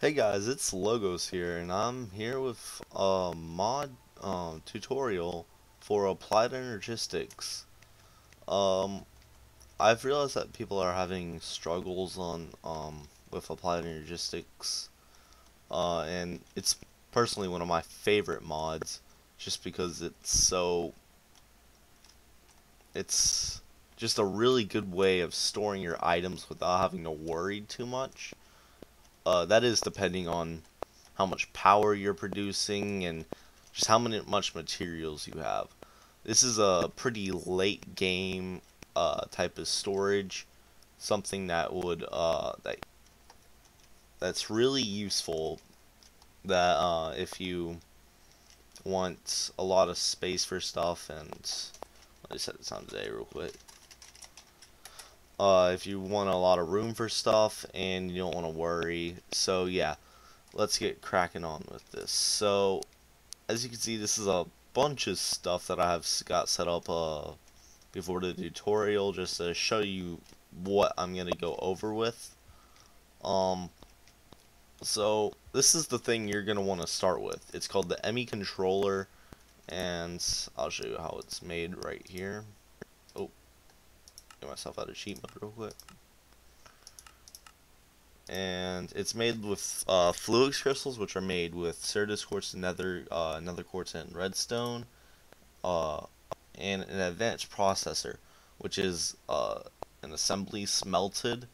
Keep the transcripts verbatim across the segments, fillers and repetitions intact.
Hey guys, it's Logos here, and I'm here with a mod um, tutorial for Applied Energistics. Um, I've realized that people are having struggles on um, with Applied Energistics, uh, and it's personally one of my favorite mods, just because it's so it's just a really good way of storing your items without having to worry too much. Uh, that is depending on how much power you're producing and just how many, much materials you have. This is a pretty late game uh, type of storage, something that would uh, that that's really useful. That uh, if you want a lot of space for stuff, and let me set the time today real quick. Uh, if you want a lot of room for stuff and you don't want to worry. So yeah, let's get cracking on with this. So as you can see, this is a bunch of stuff that I have got set up uh, before the tutorial, just to show you what I'm going to go over with. Um, so this is the thing you're going to want to start with. It's called the M E controller, and I'll show you how it's made right here. Get myself out of sheet mode real quick. And it's made with uh, flux crystals, which are made with certus quartz, nether, uh, nether quartz, and redstone, uh, and an advanced processor, which is uh, an assembly smelted,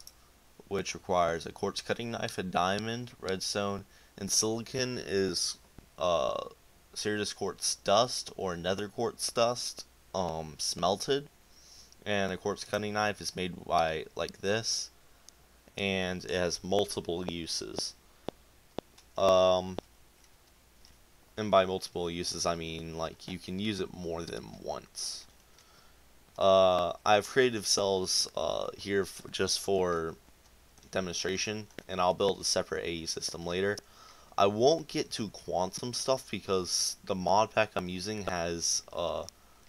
which requires a quartz cutting knife, a diamond, redstone, and silicon is uh, certus quartz dust or nether quartz dust um, smelted. And a quartz cutting knife is made by like this, and it has multiple uses. Um, and by multiple uses, I mean like you can use it more than once. Uh, I have creative cells uh, here for, just for demonstration, and I'll build a separate A E system later. I won't get to quantum stuff because the mod pack I'm using has Uh,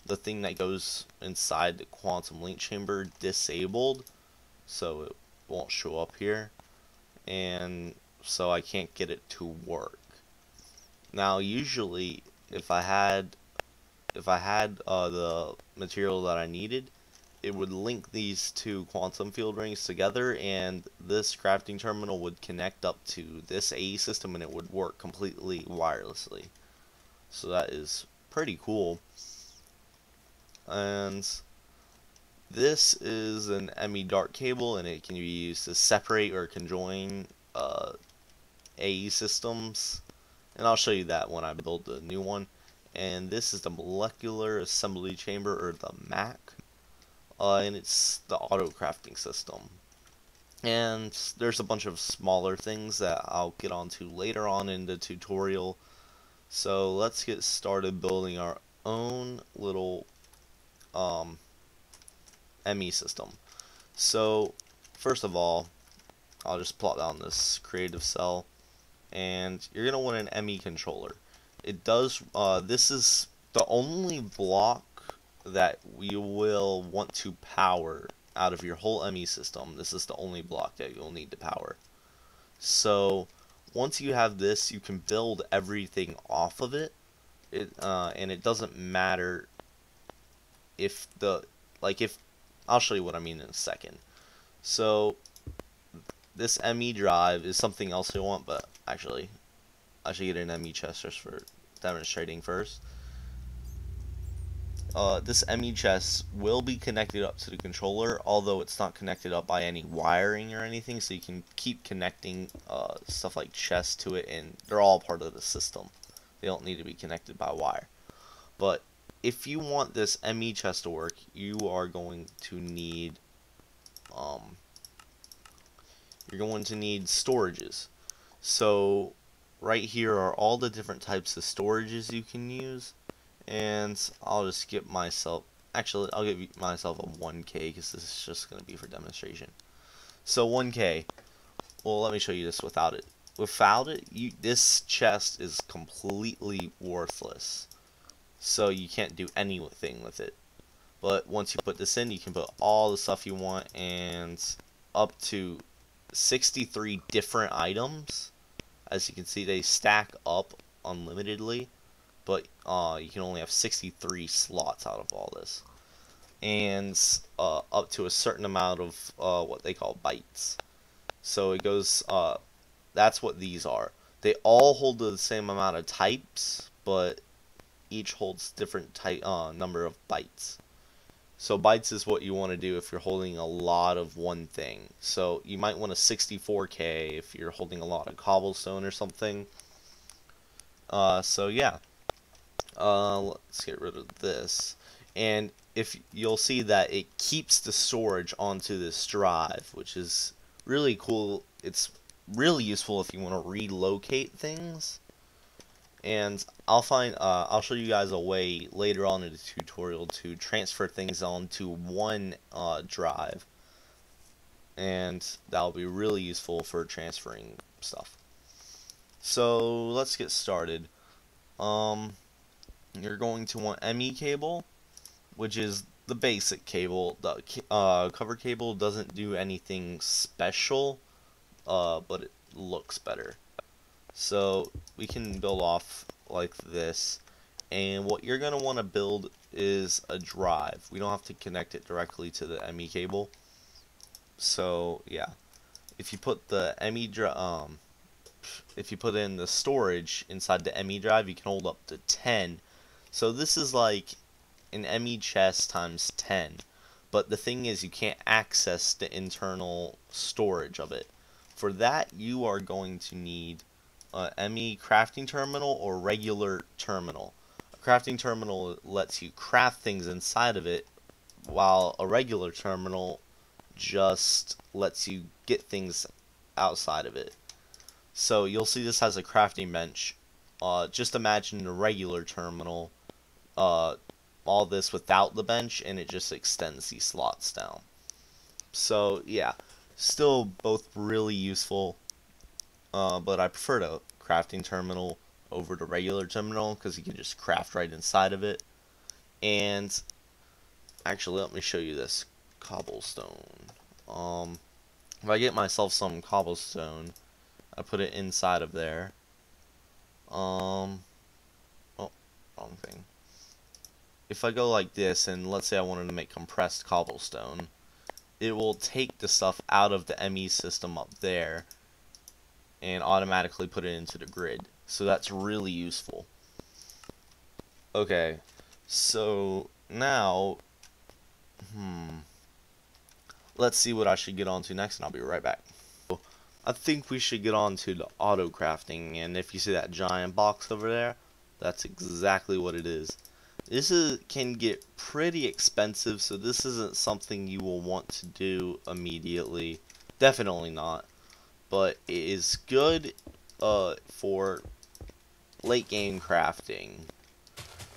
the thing that goes inside the quantum link chamber disabled, so it won't show up here, and so I can't get it to work. Now usually if I had if I had uh, the material that I needed, it would link these two quantum field rings together, and this crafting terminal would connect up to this A E system, and it would work completely wirelessly. So that is pretty cool. And this is an M E dart cable, and it can be used to separate or conjoin uh, A E systems, and I'll show you that when I build the new one. And this is the molecular assembly chamber, or the MAC, uh, and it's the auto crafting system. And there's a bunch of smaller things that I'll get onto later on in the tutorial. So let's get started building our own little Um, M E system. So first of all, I'll just plot down this creative cell, and you're gonna want an M E controller. It does uh, this is the only block that we will want to power out of your whole M E system. This is the only block that you'll need to power. So once you have this, you can build everything off of it, it uh, and it doesn't matter if the like if I'll show you what I mean in a second. So this M E drive is something else I want, but actually I should get an M E chest just for demonstrating first. Uh, this M E chest will be connected up to the controller, although it's not connected up by any wiring or anything, so you can keep connecting uh, stuff like chests to it, and they're all part of the system. They don't need to be connected by wire. But if you want this M E chest to work, you are going to need um, you're going to need storages. So right here are all the different types of storages you can use, and I'll just get myself actually I'll give myself a one K because this is just going to be for demonstration. So one K, well, let me show you this without it. Without it, you this chest is completely worthless. So you can't do anything with it. But once you put this in, you can put all the stuff you want, and up to sixty-three different items As you can see, they stack up unlimitedly, but uh, you can only have sixty-three slots out of all this, and uh, up to a certain amount of uh, what they call bytes. So it goes, uh, that's what these are. They all hold the same amount of types, but each holds different type uh, number of bytes. So bytes is what you want to do if you're holding a lot of one thing. So you might want a sixty-four K if you're holding a lot of cobblestone or something. Uh, so yeah, uh, let's get rid of this. And if you'll see that it keeps the storage onto this drive, which is really cool. It's really useful if you want to relocate things. And I'll find uh, I'll show you guys a way later on in the tutorial to transfer things onto one uh, drive, and that'll be really useful for transferring stuff. So let's get started. Um, you're going to want M E cable, which is the basic cable. The uh, cover cable doesn't do anything special, uh, but it looks better. So we can build off like this, and what you're going to want to build is a drive. We don't have to connect it directly to the M E cable. So yeah, if you put the M E drive, um, if you put in the storage inside the M E drive, you can hold up to ten. So this is like an M E chest times ten, but the thing is you can't access the internal storage of it. For that, you are going to need Uh, M E crafting terminal or regular terminal. A crafting terminal lets you craft things inside of it, while a regular terminal just lets you get things outside of it. So you'll see this has a crafting bench. Uh, just imagine a regular terminal, uh, all this without the bench, and it just extends these slots down. So yeah, still both really useful. Uh, but I prefer the crafting terminal over the regular terminal because you can just craft right inside of it. And actually, let me show you this cobblestone. Um, if I get myself some cobblestone, I put it inside of there. Um, oh, wrong thing. If I go like this, and let's say I wanted to make compressed cobblestone, it will take the stuff out of the M E system up there and automatically put it into the grid. So that's really useful. Okay, so now, hmm, let's see what I should get onto next, and I'll be right back. I think we should get onto the auto crafting, and if you see that giant box over there, that's exactly what it is. This is, can get pretty expensive, so this isn't something you will want to do immediately. Definitely not. But it is good uh, for late game crafting.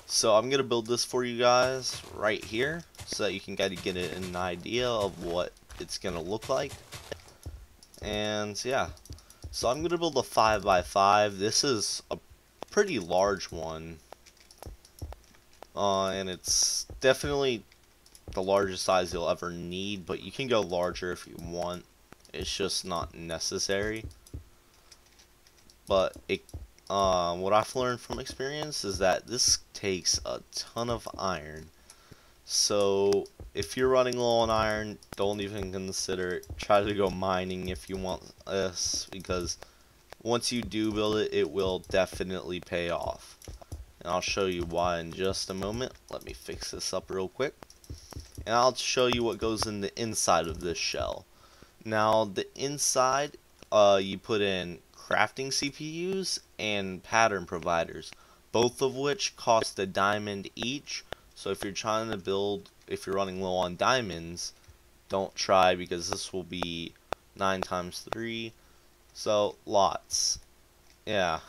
So I'm going to build this for you guys right here so that you can kind of get an idea of what it's going to look like. And yeah, so I'm going to build a five by five. This is a pretty large one. Uh, and it's definitely the largest size you'll ever need, but you can go larger if you want. It's just not necessary. But it, uh, what I've learned from experience is that this takes a ton of iron. So if you're running low on iron, don't even consider it. Try to go mining if you want this, because once you do build it, it will definitely pay off. And I'll show you why in just a moment. Let me fix this up real quick. And I'll show you what goes in the inside of this shell. Now the inside, uh, you put in crafting C P Us and pattern providers, both of which cost a diamond each. So if you're trying to build, if you're running low on diamonds, don't try, because this will be nine times three, so lots. Yeah.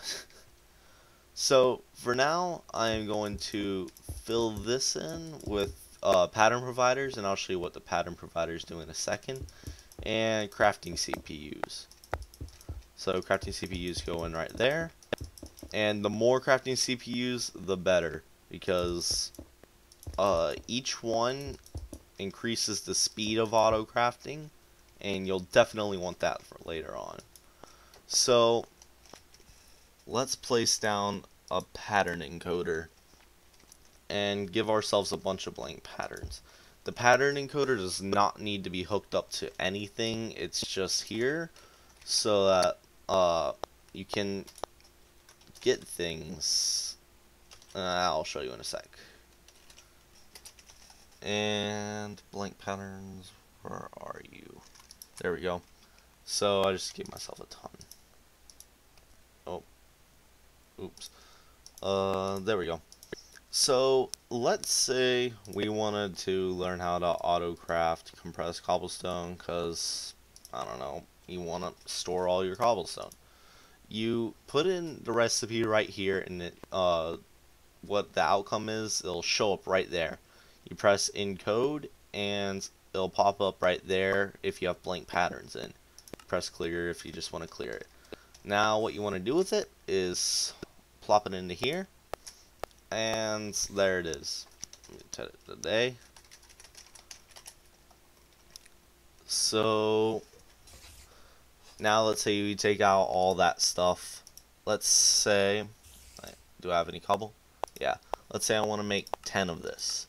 So for now, I am going to fill this in with uh, pattern providers, and I'll show you what the pattern providers do in a second. And crafting C P Us. So crafting C P Us go in right there, and the more crafting C P Us the better, because uh, each one increases the speed of auto crafting, and you'll definitely want that for later on. So let's place down a pattern encoder and give ourselves a bunch of blank patterns. The pattern encoder does not need to be hooked up to anything, it's just here so that uh, you can get things. Uh, I'll show you in a sec. And blank patterns, where are you? There we go. So I just gave myself a ton. Oh, oops. Uh, there we go. So let's say we wanted to learn how to auto craft compressed cobblestone because, I don't know, you want to store all your cobblestone. You put in the recipe right here, and it, uh, what the outcome is, it'll show up right there. You press encode and it'll pop up right there if you have blank patterns in. Press clear if you just want to clear it. Now what you want to do with it is plop it into here. And there it is. Let me set it today. So now let's say you take out all that stuff. Let's say, do I have any cobble? Yeah. Let's say I want to make ten of this.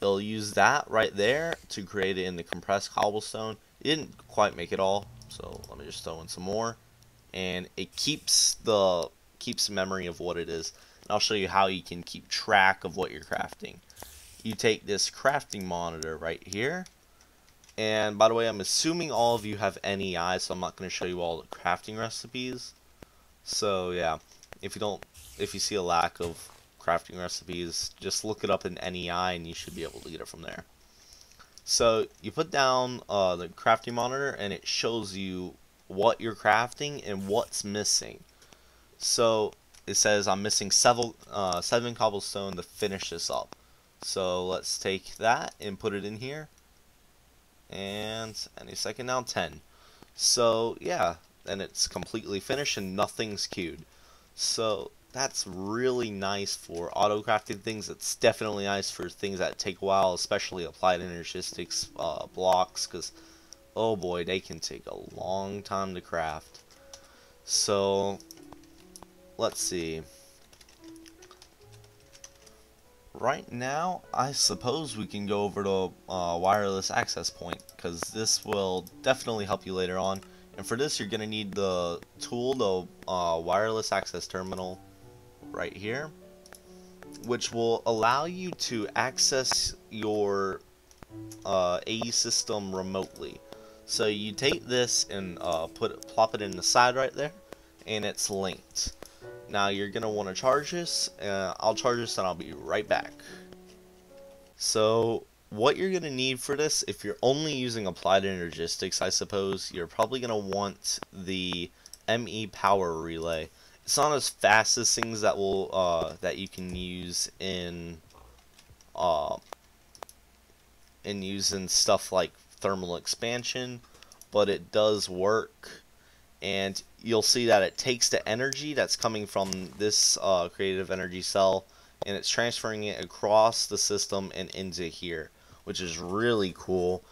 It'll use that right there to create it into compressed cobblestone. It didn't quite make it all, so let me just throw in some more. And it keeps the keeps memory of what it is. I'll show you how you can keep track of what you're crafting. You take this crafting monitor right here, and by the way, I'm assuming all of you have N E I, so I'm not going to show you all the crafting recipes. So yeah, if you don't, if you see a lack of crafting recipes, just look it up in N E I, and you should be able to get it from there. So you put down uh, the crafting monitor, and it shows you what you're crafting and what's missing. So it says I'm missing several, uh, seven cobblestone to finish this up. So let's take that and put it in here. And any second now, ten. So yeah, and it's completely finished and nothing's queued. So that's really nice for auto-crafted things. It's definitely nice for things that take a while, especially Applied Energistics uh, blocks, because, oh boy, they can take a long time to craft. So let's see. Right now, I suppose we can go over to uh, wireless access point, because this will definitely help you later on. And for this, you're going to need the tool, the uh, wireless access terminal right here, which will allow you to access your uh, A E system remotely. So you take this and uh, put it, plop it in the side right there, and it's linked. Now you're going to want to charge this. Uh, I'll charge this and I'll be right back. So what you're going to need for this, if you're only using Applied Energistics, I suppose, you're probably going to want the M E Power Relay. It's not as fast as things that will uh, that you can use in uh, in using stuff like thermal expansion, but it does work. And you'll see that it takes the energy that's coming from this uh, creative energy cell, and it's transferring it across the system and into here, which is really cool.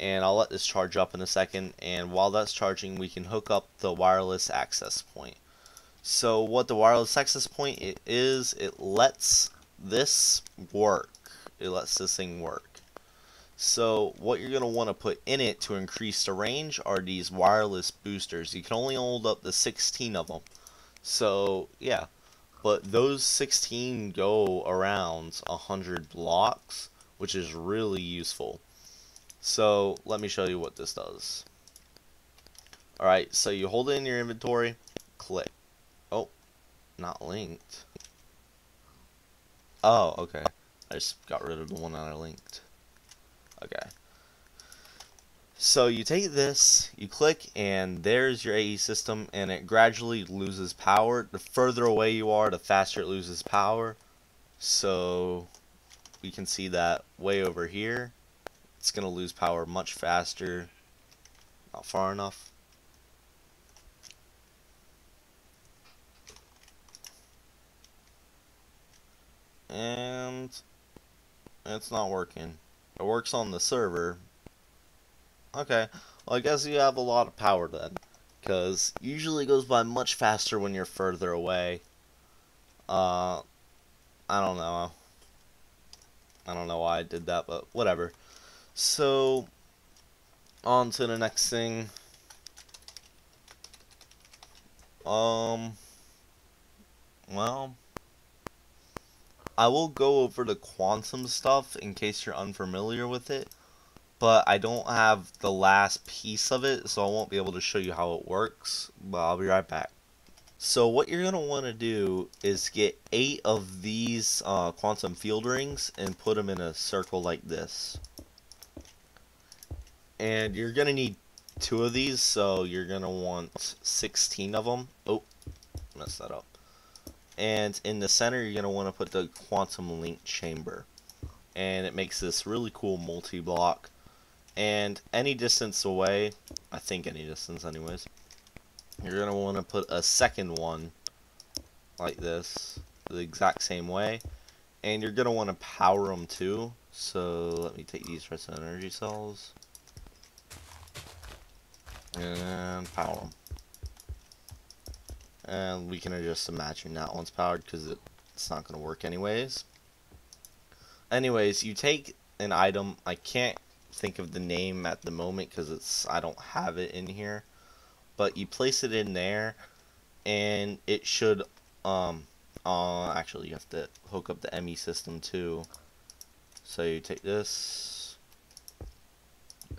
And I'll let this charge up in a second, and while that's charging, we can hook up the wireless access point. So what the wireless access point it is, it lets this work. It lets this thing work. So what you're going to want to put in it to increase the range are these wireless boosters. You can only hold up the sixteen of them. So yeah, but those sixteen go around one hundred blocks, which is really useful. So let me show you what this does. Alright, so you hold it in your inventory, click. Oh, not linked. Oh, okay. I just got rid of the one that I linked. Okay, so you take this, you click, and there's your A E system, and it gradually loses power. The further away you are, the faster it loses power. So we can see that way over here, it's going to lose power much faster. Not far enough. And it's not working. It works on the server. Okay, well, I guess you have a lot of power then. because usually it goes by much faster when you're further away. Uh, I don't know. I don't know why I did that, but whatever. So, on to the next thing. Um, well, I will go over the quantum stuff in case you're unfamiliar with it, but I don't have the last piece of it, so I won't be able to show you how it works, but I'll be right back. So what you're going to want to do is get eight of these uh, quantum field rings and put them in a circle like this. And you're going to need two of these, so you're going to want sixteen of them. Oh, messed that up. And in the center, you're going to want to put the quantum link chamber. And it makes this really cool multi-block. And any distance away, I think any distance anyways, you're going to want to put a second one like this, the exact same way. And you're going to want to power them too. So let me take these redstone energy cells and power them. And we can just imagine that one's powered because it, it's not going to work anyways. Anyways, you take an item. I can't think of the name at the moment because it's I don't have it in here. But you place it in there, and it should, um, uh, actually you have to hook up the M E system too. So you take this,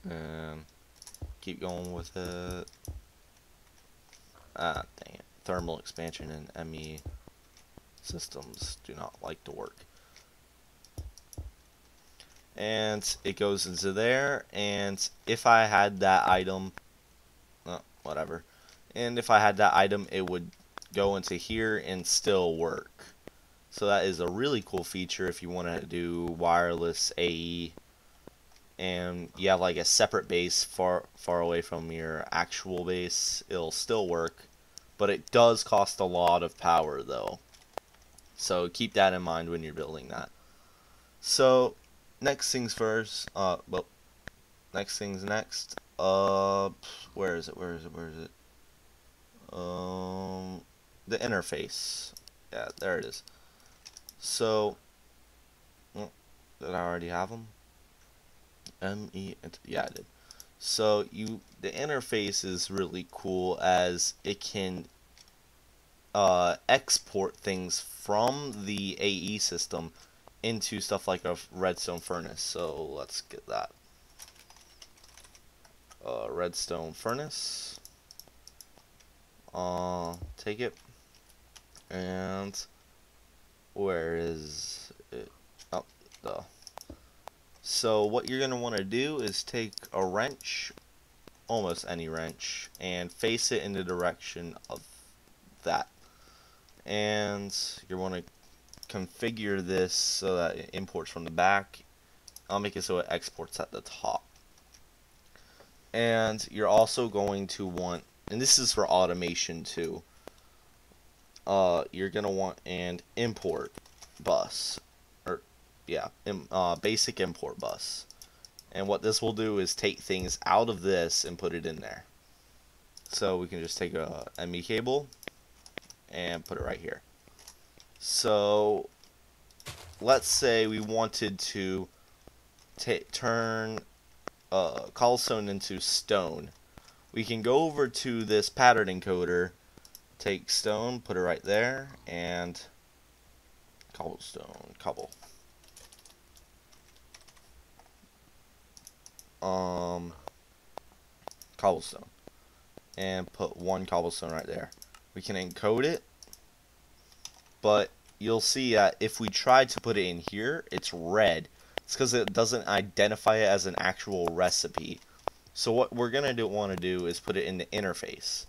and keep going with it. Ah, dang it. Thermal expansion and M E systems do not like to work. And it goes into there, and if I had that item, oh, whatever. And if I had that item, it would go into here and still work. So that is a really cool feature if you want to do wireless A E and you have like a separate base far far away from your actual base. It'll still work, but it does cost a lot of power though. So keep that in mind when you're building that. So next things first, uh well next things next. Uh, where is it? Where is it? Where is it? Um, the interface. Yeah, there it is. So, oh, did I already have them? M E. Yeah, I did. So you, the interface is really cool as it can uh, export things from the A E system into stuff like a redstone furnace. So let's get that. Uh, redstone furnace. Uh, take it. And where is it? Oh, duh. So what you're gonna want to do is take a wrench, almost any wrench, and face it in the direction of that. And you want to configure this so that it imports from the back. I'll make it so it exports at the top. And you're also going to want, and this is for automation too, uh, you're going to want an import bus, or yeah, im, uh, basic import bus. And what this will do is take things out of this and put it in there. So we can just take a M E cable and put it right here. So let's say we wanted to turn Uh, cobblestone into stone. We can go over to this pattern encoder, take stone, put it right there, and cobblestone, cobble. Um, cobblestone. And put one cobblestone right there. We can encode it, but you'll see that if we try to put it in here, it's red. It's because it doesn't identify it as an actual recipe. So what we're going to want to do is put it in the interface.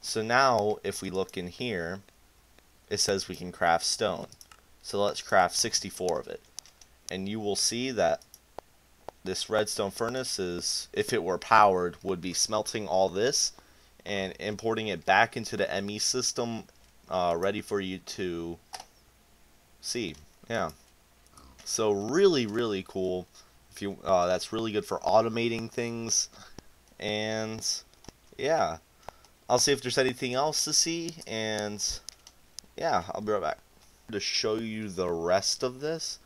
So now if we look in here, it says we can craft stone. So let's craft sixty-four of it. And you will see that this redstone furnace is, if it were powered, would be smelting all this and importing it back into the M E system, uh, ready for you to see. Yeah. So really, really cool. If you uh, that's really good for automating things, and yeah, I'll see if there's anything else to see, and yeah, I'll be right back to show you the rest of this,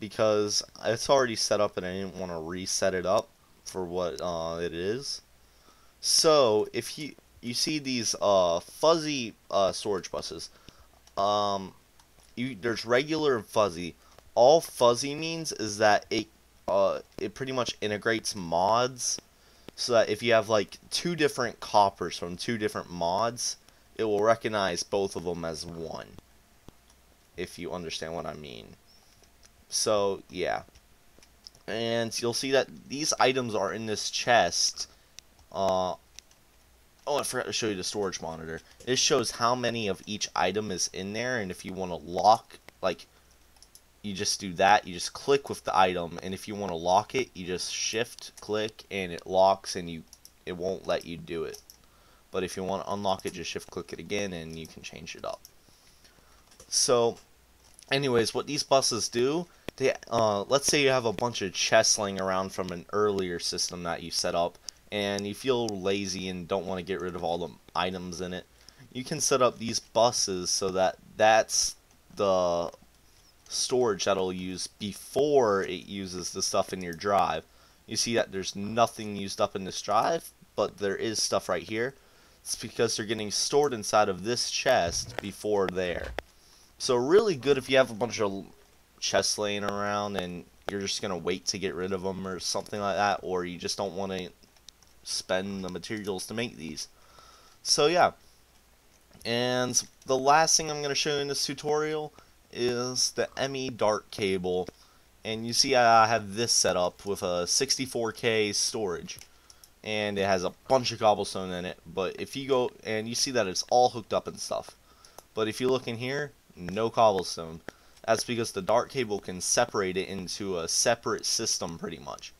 because it's already set up and I didn't want to reset it up for what uh, it is. So if you you see these uh, fuzzy uh, storage buses, um, you, there's regular and fuzzy. All fuzzy means is that it uh, it pretty much integrates mods, so that if you have like two different coppers from two different mods, it will recognize both of them as one, if you understand what I mean. So yeah, and you'll see that these items are in this chest. Uh, oh, I forgot to show you the storage monitor. It shows how many of each item is in there, and if you want to lock, like, you just do that. You just click with the item, and if you want to lock it, you just shift click, and it locks, and you it won't let you do it. But if you want to unlock it, just shift click it again, and you can change it up. So anyways, what these buses do, they uh, let's say you have a bunch of chests laying around from an earlier system that you set up, and you feel lazy and don't want to get rid of all the items in it. You can set up these buses so that that's the storage that'll use before it uses the stuff in your drive. You see that there's nothing used up in this drive, but there is stuff right here. It's because they're getting stored inside of this chest before there. So really good if you have a bunch of chests laying around and you're just going to wait to get rid of them or something like that, or you just don't want to spend the materials to make these. So yeah, and the last thing I'm going to show you in this tutorial is the M E dart cable. And you see I have this set up with a sixty-four K storage, and it has a bunch of cobblestone in it, but if you go and you see that it's all hooked up and stuff, but if you look in here, no cobblestone. That's because the dart cable can separate it into a separate system pretty much,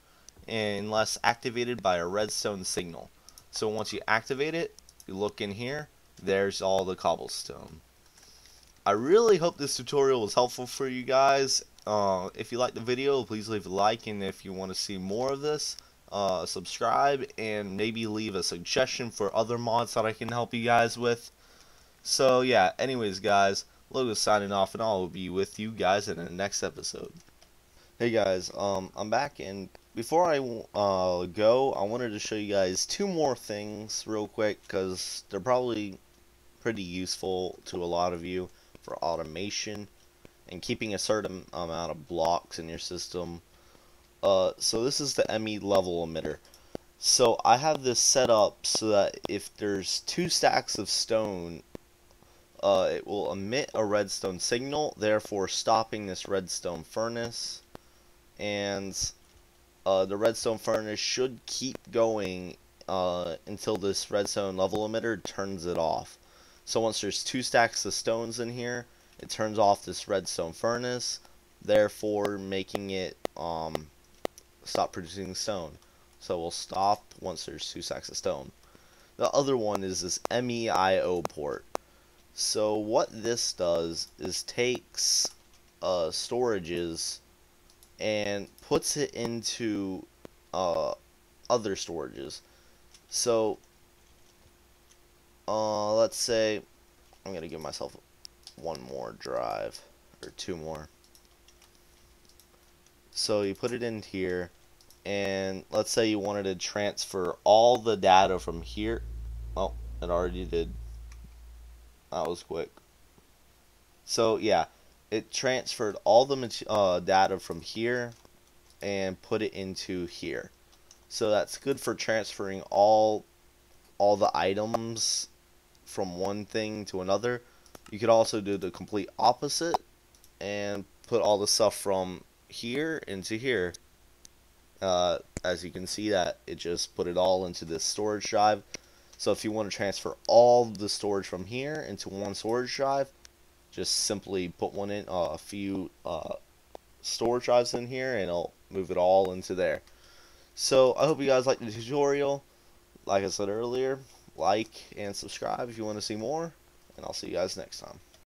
unless activated by a redstone signal. So once you activate it, you look in here, there's all the cobblestone. I really hope this tutorial was helpful for you guys. Uh, if you liked the video, please leave a like, and if you want to see more of this, uh, subscribe, and maybe leave a suggestion for other mods that I can help you guys with. So yeah, anyways guys, Logos signing off, and I'll be with you guys in the next episode. Hey guys, um, I'm back, and before I uh, go, I wanted to show you guys two more things real quick, because they're probably pretty useful to a lot of you for automation and keeping a certain amount of blocks in your system. Uh, so this is the M E level emitter. So I have this set up so that if there's two stacks of stone, uh, it will emit a redstone signal, therefore stopping this redstone furnace. And uh, the redstone furnace should keep going uh, until this redstone level emitter turns it off. So once there's two stacks of stones in here, it turns off this redstone furnace, therefore making it um, stop producing stone. So we'll stop once there's two stacks of stone. The other one is this M E I O port. So what this does is takes uh, storages and puts it into uh, other storages. So uh, let's say I'm gonna give myself one more drive or two more. So you put it in here, and let's say you wanted to transfer all the data from here. Oh, it already did. That was quick. So yeah, it transferred all the uh, data from here and put it into here. So that's good for transferring all all the items from one thing to another. You could also do the complete opposite and put all the stuff from here into here. Uh, as you can see that it just put it all into this storage drive. So if you want to transfer all the storage from here into one storage drive, just simply put one in uh, a few uh, storage drives in here, and it'll move it all into there. So I hope you guys liked the tutorial. Like I said earlier, like and subscribe if you want to see more, and I'll see you guys next time.